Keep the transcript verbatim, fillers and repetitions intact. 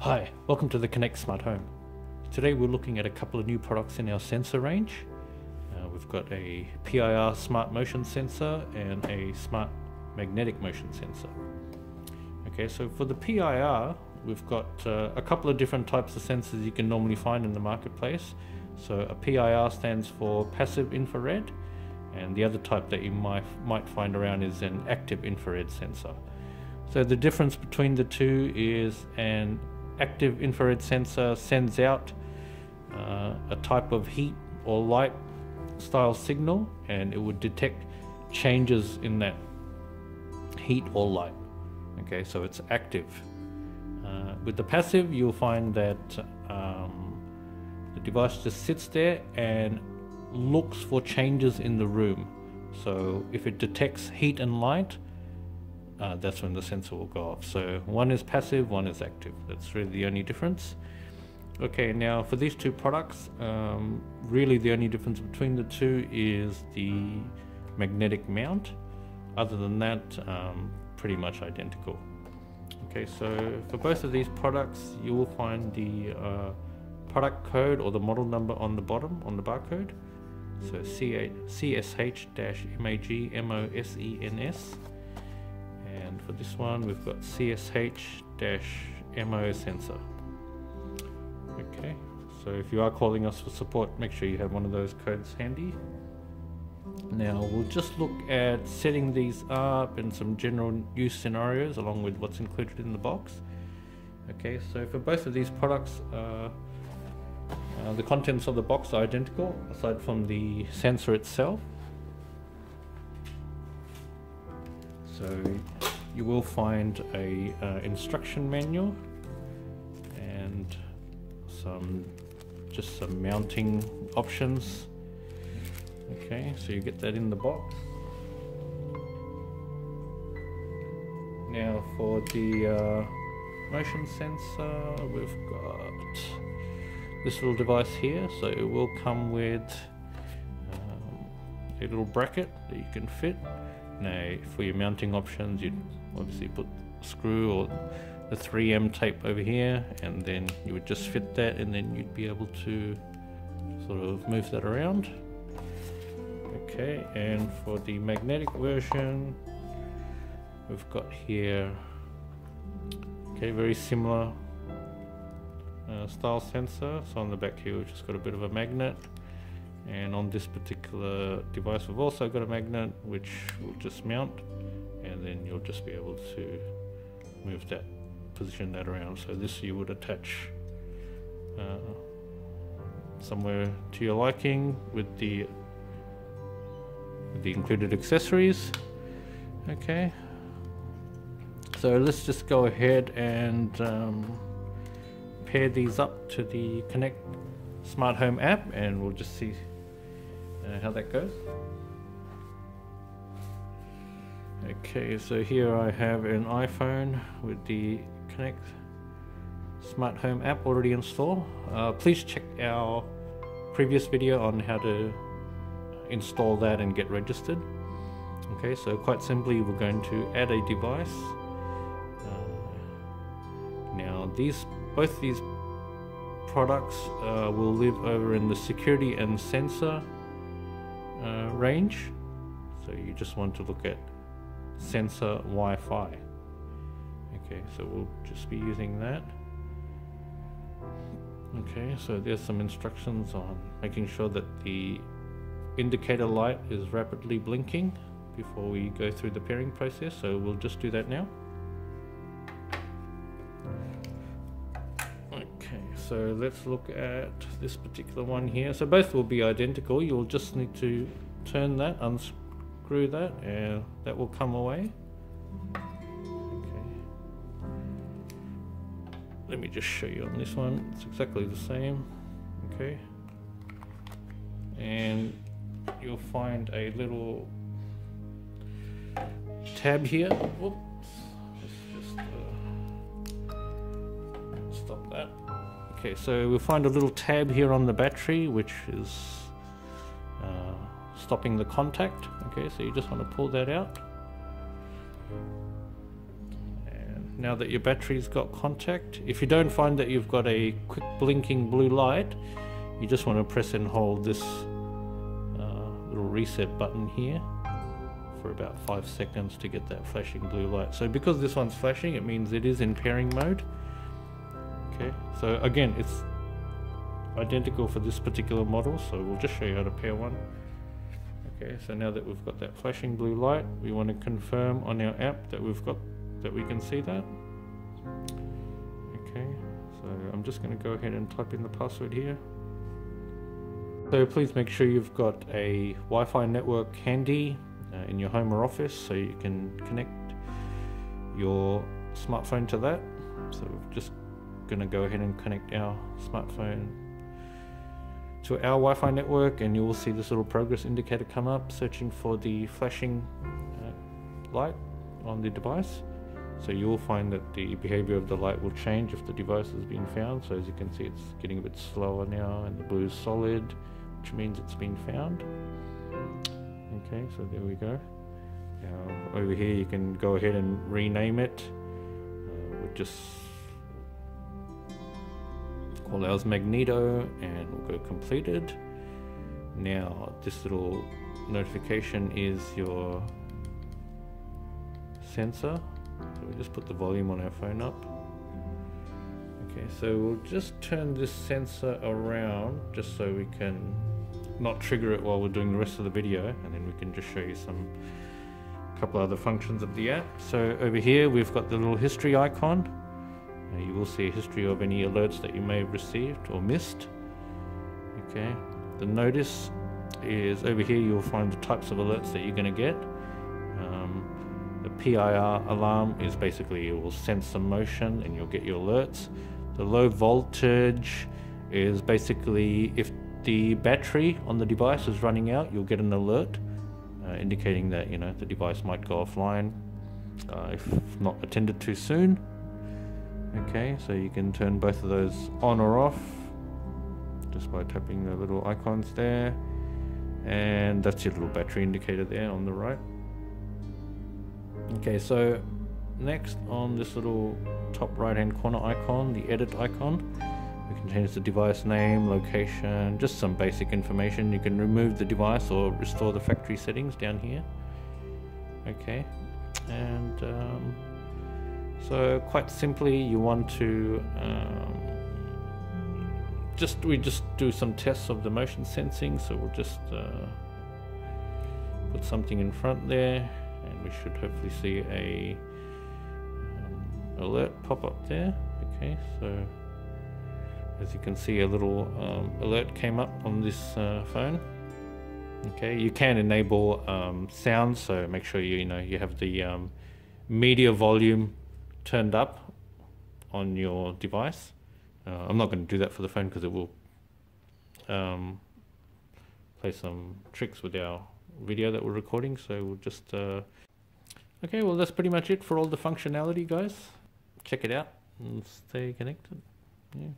Hi, welcome to the Connect Smart Home. Today we're looking at a couple of new products in our sensor range. Uh, we've got a P I R smart motion sensor and a smart magnetic motion sensor. Okay, so for the P I R, we've got uh, a couple of different types of sensors you can normally find in the marketplace. So a P I R stands for passive infrared, and the other type that you might, might find around is an active infrared sensor. So the difference between the two is an active infrared sensor sends out uh, a type of heat or light style signal, and it would detect changes in that heat or light. Okay, so it's active. Uh, with the passive, you'll find that um, the device just sits there and looks for changes in the room. So if it detects heat and light, Uh, that's when the sensor will go off. So one is passive, one is active. That's really the only difference. Okay, now for these two products, um, really the only difference between the two is the magnetic mount. Other than that, um, pretty much identical. Okay, so for both of these products, you will find the uh, product code or the model number on the bottom, on the barcode. So C S H M A G M O S E N S. And for this one, we've got C S H M O sensor. Okay, so if you are calling us for support, make sure you have one of those codes handy. Now we'll just look at setting these up and some general use scenarios along with what's included in the box. Okay, so for both of these products, uh, uh, the contents of the box are identical aside from the sensor itself. So you will find a uh, instruction manual and some just some mounting options. Okay, so you get that in the box. Now for the uh, motion sensor, we've got this little device here. So it will come with um, a little bracket that you can fit. Now, for your mounting options, you'd obviously put a screw or the three M tape over here, and then you would just fit that, and then you'd be able to sort of move that around. Okay, and for the magnetic version, we've got here, okay, very similar uh, style sensor. So on the back here, we've just got a bit of a magnet. And on this particular device, we've also got a magnet, which will just mount, and then you'll just be able to move that, position that around. So this you would attach uh, somewhere to your liking with the, with the included accessories. Okay. So let's just go ahead and um, pair these up to the Connect Smart Home app, and we'll just see Uh, how that goes. Okay, so here I have an iPhone with the Connect Smart Home app already installed. Uh, please check our previous video on how to install that and get registered. Okay, so quite simply, we're going to add a device. Uh, now, these both these products uh, will live over in the security and sensor Uh, range, so you just want to look at sensor Wi-Fi. Okay, so we'll just be using that. Okay, so there's some instructions on making sure that the indicator light is rapidly blinking before we go through the pairing process, so we'll just do that now. So let's look at this particular one here. So both will be identical. You'll just need to turn that, unscrew that, and that will come away. Okay. Let me just show you on this one. It's exactly the same. Okay. And you'll find a little tab here. Oops. Let's just uh, stop that. Okay, so we'll find a little tab here on the battery, which is uh, stopping the contact. Okay, so you just want to pull that out. And now that your battery's got contact. If you don't find that you've got a quick blinking blue light, you just want to press and hold this uh, little reset button here for about five seconds to get that flashing blue light. So because this one's flashing, it means it is in pairing mode. Okay, so again, it's identical for this particular model, so we'll just show you how to pair one. Okay, so now that we've got that flashing blue light, we want to confirm on our app that we've got that we can see that. Okay, so I'm just going to go ahead and type in the password here. So please make sure you've got a Wi-Fi network handy uh, in your home or office, so you can connect your smartphone to that. So we're just going to go ahead and connect our smartphone to our Wi-Fi network, and you will see this little progress indicator come up searching for the flashing uh, light on the device. So you will find that the behavior of the light will change if the device has been found. So as you can see, it's getting a bit slower now, and the blue is solid, which means it's been found. Okay, so there we go. Now over here you can go ahead and rename it. Uh, we'll just call ours Magneto, and we'll go completed. Now this little notification is your sensor, so we just put the volume on our phone up. Okay, so we'll just turn this sensor around just so we can not trigger it while we're doing the rest of the video, and then we can just show you some couple other functions of the app. So over here we've got the little history icon. Uh, you will see a history of any alerts that you may have received or missed. Okay, the notice is over here. You'll find the types of alerts that you're going to get. Um, the P I R alarm is basically it will sense some motion and you'll get your alerts. The low voltage is basically if the battery on the device is running out, you'll get an alert uh, indicating that, you know, the device might go offline uh, if not attended to soon. Okay, so you can turn both of those on or off just by tapping the little icons there, and that's your little battery indicator there on the right. Okay, so next on this little top right hand corner icon, the edit icon, it contains the device name, location, just some basic information. You can remove the device or restore the factory settings down here. Okay, and um, so quite simply, you want to um, just we just do some tests of the motion sensing. So we'll just uh, put something in front there, and we should hopefully see a um, alert pop up there. Okay, so as you can see, a little um, alert came up on this uh, phone. Okay, you can enable um, sound, so make sure you you know you have the um, media volume turned up on your device. Uh, I'm not going to do that for the phone because it will um, play some tricks with our video that we're recording. So we'll just uh... okay. Well, that's pretty much it for all the functionality, guys. Check it out and stay connected. Yeah.